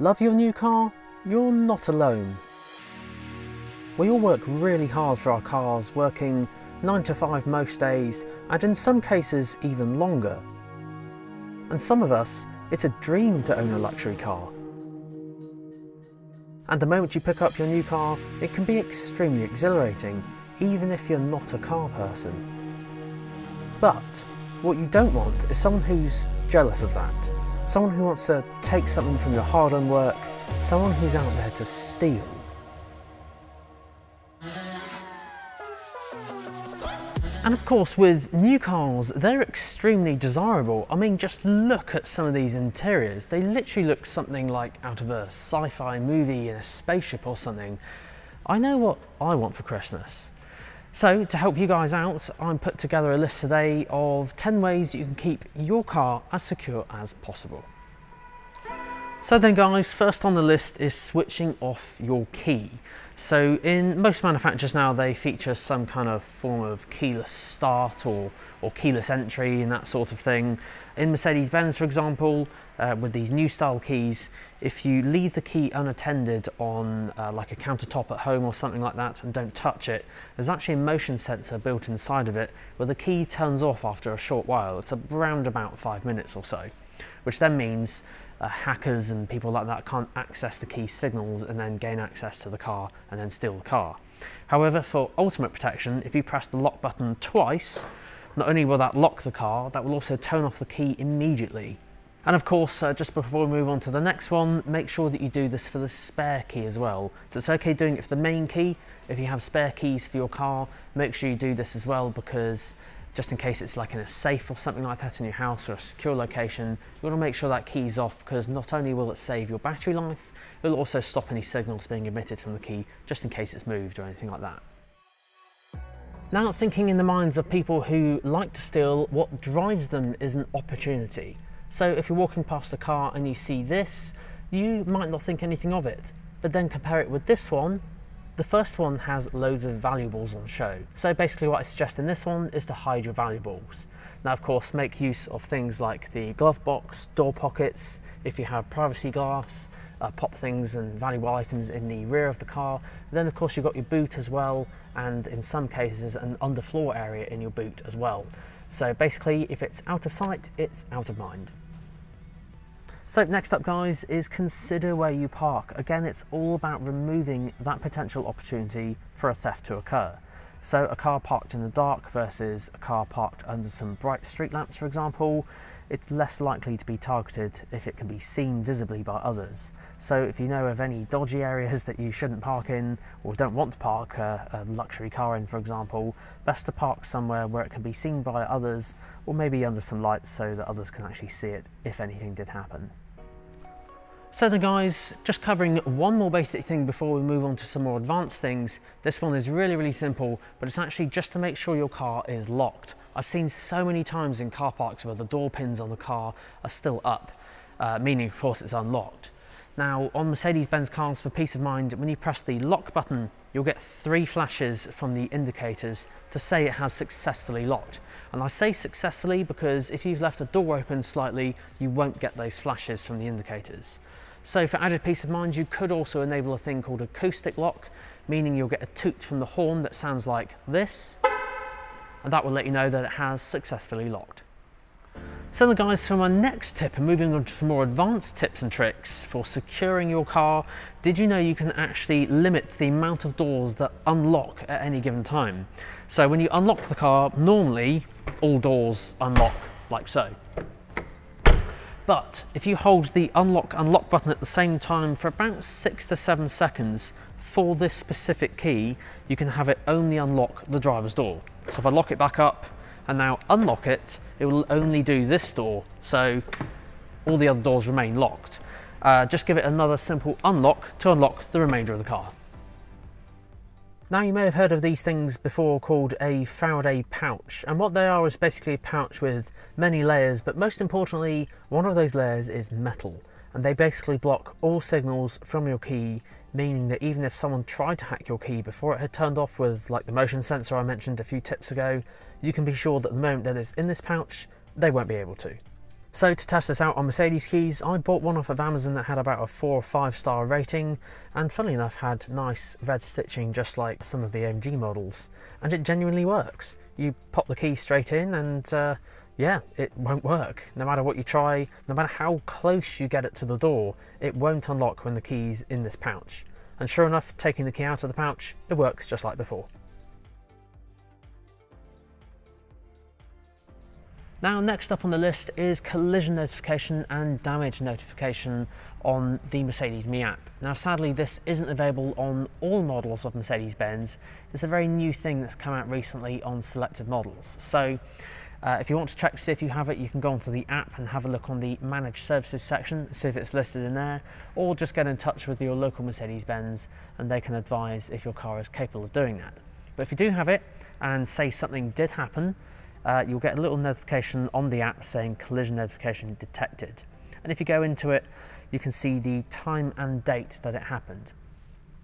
Love your new car? You're not alone. We all work really hard for our cars, working 9 to 5 most days, and in some cases even longer. And some of us, it's a dream to own a luxury car. And the moment you pick up your new car, it can be extremely exhilarating, even if you're not a car person. But what you don't want is someone who's jealous of that, someone who wants to take something from your hard-earned work, someone who's out there to steal. And of course, with new cars, they're extremely desirable. I mean, just look at some of these interiors. They literally look something like out of a sci-fi movie in a spaceship or something. I know what I want for Christmas. So to help you guys out, I'm put together a list today of 10 ways you can keep your car as secure as possible. So then guys, first on the list is switching off your key. So in most manufacturers now, they feature some kind of form of keyless start or keyless entry and that sort of thing. In Mercedes-Benz, for example, with these new style keys, if you leave the key unattended on like a countertop at home or something like that and don't touch it, there's actually a motion sensor built inside of it where the key turns off after a short while. It's around about 5 minutes or so, which then means hackers and people like that can't access the key signals and then gain access to the car and then steal the car. However, for ultimate protection, if you press the lock button twice, not only will that lock the car, that will also turn off the key immediately. And of course, just before we move on to the next one, make sure that you do this for the spare key as well. So it's okay doing it for the main key. If you have spare keys for your car, make sure you do this as well, because just in case it's like in a safe or something like that in your house or a secure location, you want to make sure that key's off, because not only will it save your battery life, it'll also stop any signals being emitted from the key just in case it's moved or anything like that. Now, thinking in the minds of people who like to steal, what drives them is an opportunity. So if you're walking past a car and you see this, you might not think anything of it, but then compare it with this one. The first one has loads of valuables on show. So basically what I suggest in this one is to hide your valuables. Now of course, make use of things like the glove box, door pockets, if you have privacy glass, pop things and valuable items in the rear of the car. And then of course you've got your boot as well, and in some cases an underfloor area in your boot as well. So basically, if it's out of sight, it's out of mind. So next up guys is consider where you park. Again, it's all about removing that potential opportunity for a theft to occur. So a car parked in the dark versus a car parked under some bright street lamps, for example, it's less likely to be targeted if it can be seen visibly by others. So if you know of any dodgy areas that you shouldn't park in or don't want to park a luxury car in, for example, best to park somewhere where it can be seen by others, or maybe under some lights so that others can actually see it if anything did happen. So then guys, just covering one more basic thing before we move on to some more advanced things. This one is really simple, but it's actually just to make sure your car is locked. I've seen so many times in car parks where the door pins on the car are still up, meaning of course it's unlocked. Now on Mercedes-Benz cars, for peace of mind, when you press the lock button, you'll get 3 flashes from the indicators to say it has successfully locked. And I say successfully because if you've left the door open slightly, you won't get those flashes from the indicators. So for added peace of mind, you could also enable a thing called acoustic lock, meaning you'll get a toot from the horn that sounds like this, and that will let you know that it has successfully locked. So then guys, for my next tip and moving on to some more advanced tips and tricks for securing your car, did you know you can actually limit the amount of doors that unlock at any given time? So when you unlock the car, normally all doors unlock like so. But if you hold the unlock button at the same time for about 6 to 7 seconds for this specific key, you can have it only unlock the driver's door. So if I lock it back up and now unlock it, it will only do this door. So all the other doors remain locked. Just give it another simple unlock to unlock the remainder of the car. Now you may have heard of these things before called a Faraday pouch, and what they are is basically a pouch with many layers, but most importantly, one of those layers is metal, and they basically block all signals from your key, meaning that even if someone tried to hack your key before it had turned off with like the motion sensor I mentioned a few tips ago, you can be sure that the moment that it's in this pouch, they won't be able to. So to test this out on Mercedes keys, I bought one off of Amazon that had about a 4 or 5 star rating, and funnily enough had nice red stitching just like some of the AMG models, and it genuinely works. You pop the key straight in and yeah, it won't work. No matter what you try, no matter how close you get it to the door, it won't unlock when the key's in this pouch. And sure enough, taking the key out of the pouch, it works just like before. Now, next up on the list is collision notification and damage notification on the Mercedes Me app. Now, sadly, this isn't available on all models of Mercedes-Benz. It's a very new thing that's come out recently on selected models. So if you want to check to see if you have it, you can go onto the app and have a look on the Managed Services section, see if it's listed in there, or just get in touch with your local Mercedes-Benz and they can advise if your car is capable of doing that. But if you do have it and say something did happen, you'll get a little notification on the app saying collision notification detected. And if you go into it, you can see the time and date that it happened.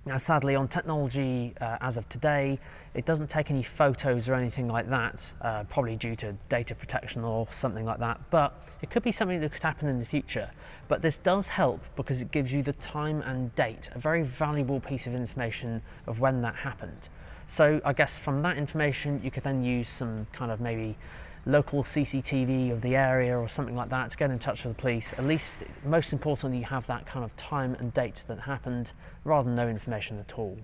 Now, sadly, on technology as of today, it doesn't take any photos or anything like that, probably due to data protection or something like that, but it could be something that could happen in the future. But this does help because it gives you the time and date, a very valuable piece of information of when that happened. So I guess from that information, you could then use some kind of maybe local CCTV of the area or something like that to get in touch with the police. At least, most importantly, you have that kind of time and date that happened rather than no information at all.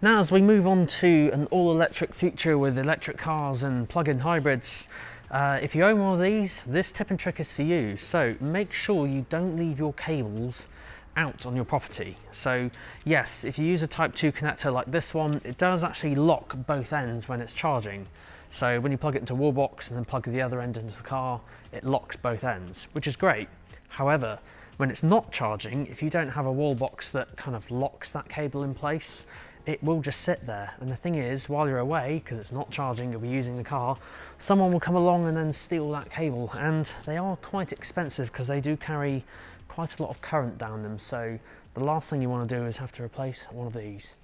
Now, as we move on to an all-electric future with electric cars and plug-in hybrids, if you own one of these, this tip and trick is for you. So make sure you don't leave your cables out on your property. So yes, if you use a type 2 connector like this one, it does actually lock both ends when it's charging. So when you plug it into a wall box and then plug the other end into the car, it locks both ends, which is great. However, when it's not charging, if you don't have a wall box that kind of locks that cable in place, it will just sit there. And the thing is, while you're away, because it's not charging, you'll be using the car, someone will come along and then steal that cable. And they are quite expensive because they do carry quite a lot of current down them, so the last thing you want to do is have to replace one of these.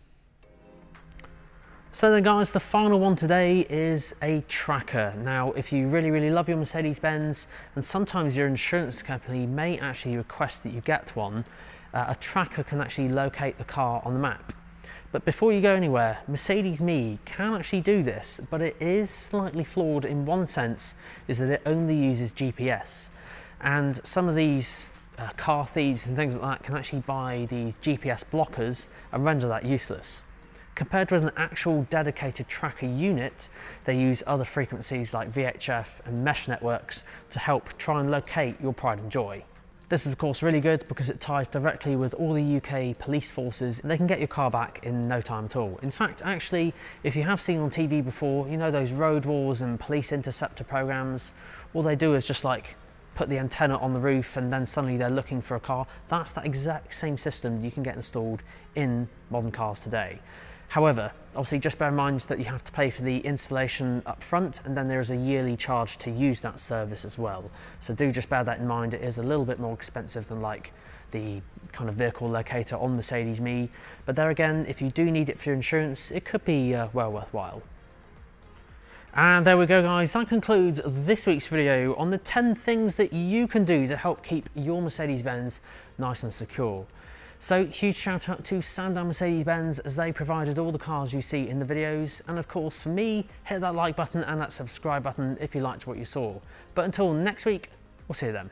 So then guys, the final one today is a tracker. Now, if you really love your Mercedes-Benz, and sometimes your insurance company may actually request that you get one, a tracker can actually locate the car on the map. But before you go anywhere, Mercedes Me can actually do this, but it is slightly flawed in one sense, is that it only uses GPS. And some of these car thieves and things like that can actually buy these GPS blockers and render that useless. Compared with an actual dedicated tracker unit, they use other frequencies like VHF and mesh networks to help try and locate your pride and joy. This is of course really good because it ties directly with all the UK police forces and they can get your car back in no time at all. In fact, actually, if you have seen on TV before, you know those road wars and police interceptor programs, all they do is just like put the antenna on the roof and then suddenly they're looking for a car. That's that exact same system you can get installed in modern cars today. However, obviously just bear in mind that you have to pay for the installation up front and then there is a yearly charge to use that service as well. So do just bear that in mind, it is a little bit more expensive than like the kind of vehicle locator on Mercedes Me. But there again, if you do need it for your insurance, it could be well worthwhile. And there we go guys, that concludes this week's video on the 10 things that you can do to help keep your Mercedes-Benz nice and secure. So huge shout out to Sandown Mercedes-Benz as they provided all the cars you see in the videos, and of course for me, hit that like button and that subscribe button if you liked what you saw. But until next week, we'll see you then.